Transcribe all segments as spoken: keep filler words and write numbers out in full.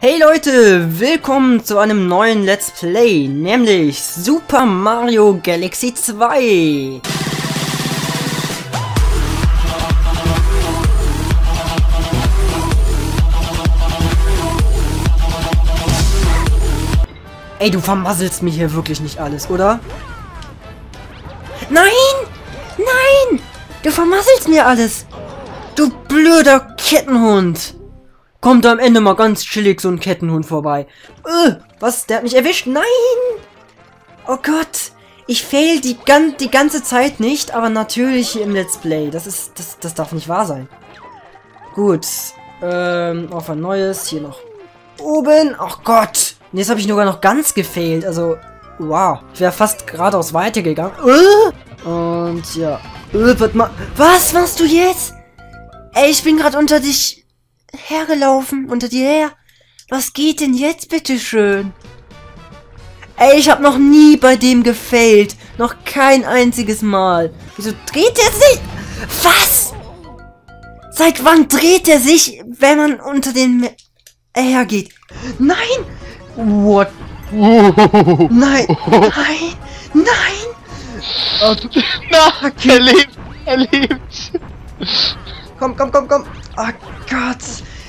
Hey Leute, willkommen zu einem neuen Let's Play, nämlich Super Mario Galaxy zwei. Ey, du vermasselst mir hier wirklich nicht alles, oder? Nein! Nein! Du vermasselst mir alles! Du blöder Kettenhund! Kommt am Ende mal ganz chillig so ein Kettenhund vorbei. Öh, was? Der hat mich erwischt? Nein! Oh Gott! Ich fail die, gan die ganze Zeit nicht, aber natürlich hier im Let's Play. Das ist... Das, das darf nicht wahr sein. Gut. Ähm, auf ein neues. Hier noch oben. Oh Gott! Und jetzt habe ich sogar noch ganz gefailt. Also, wow. Ich wäre fast geradeaus weitergegangen. Öh! Und ja. Öh, wird mal... Was machst du jetzt? Ey, ich bin gerade unter dich... hergelaufen, unter dir her. Was geht denn jetzt, bitteschön? Ey, ich hab noch nie bei dem gefailt. Noch kein einziges Mal. Wieso dreht er sich? Was? Seit wann dreht er sich, wenn man unter den hergeht? Nein! What? Nein! Nein! Nein! Na, er lebt! Er lebt! Komm, komm, komm, komm! Ah, Gott!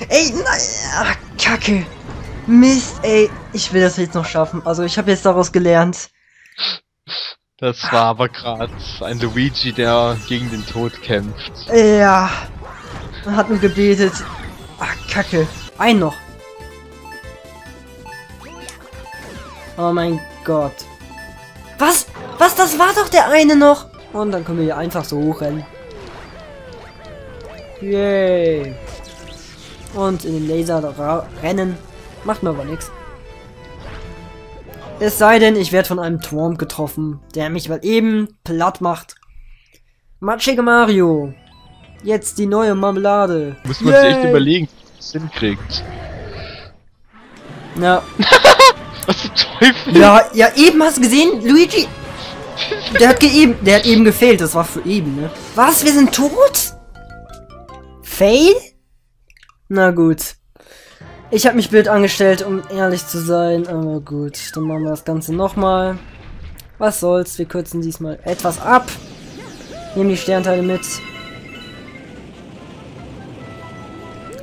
Ey, nein! Ah, Kacke! Mist, ey! Ich will das jetzt noch schaffen. Also, ich habe jetzt daraus gelernt. Das war aber gerade ein Luigi, der gegen den Tod kämpft. Ja! Man hat nur gebetet. Ah, Kacke! Ein noch! Oh mein Gott! Was? Was? Das war doch der eine noch! Und dann können wir hier einfach so hochrennen. Yay! Und in den Laser rennen. Macht mir aber nichts. Es sei denn, ich werde von einem Turm getroffen, der mich mal eben platt macht. Matschige Mario! Jetzt die neue Marmelade. Muss man Yay. sich echt überlegen, wie das hinkriegt. Na. Was zum Teufel? Ja, ja, eben hast du gesehen, Luigi? Der hat eben, der hat eben gefehlt, das war für eben, ne? Was? Wir sind tot? Fail? Na gut. Ich habe mich blöd angestellt, um ehrlich zu sein. Aber gut, dann machen wir das Ganze nochmal. Was soll's, wir kürzen diesmal etwas ab. Nehmen die Sternteile mit.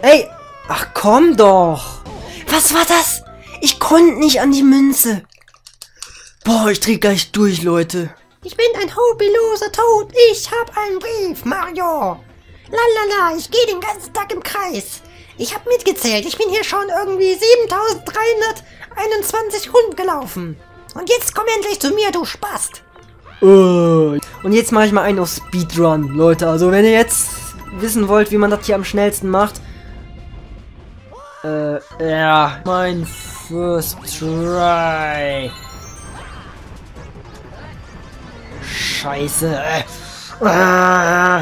Ey! Ach komm doch! Was war das? Ich konnte nicht an die Münze. Boah, ich dreh gleich durch, Leute. Ich bin ein hobbyloser Tod. Ich hab einen Brief, Mario. Lalala, ich gehe den ganzen Tag im Kreis. Ich habe mitgezählt, ich bin hier schon irgendwie siebentausenddreihunderteinundzwanzig Runden gelaufen. Und jetzt komm endlich zu mir, du Spast. Oh. Und jetzt mache ich mal einen auf Speedrun, Leute. Also wenn ihr jetzt wissen wollt, wie man das hier am schnellsten macht. Äh, ja. Mein First Try. Scheiße. Ah.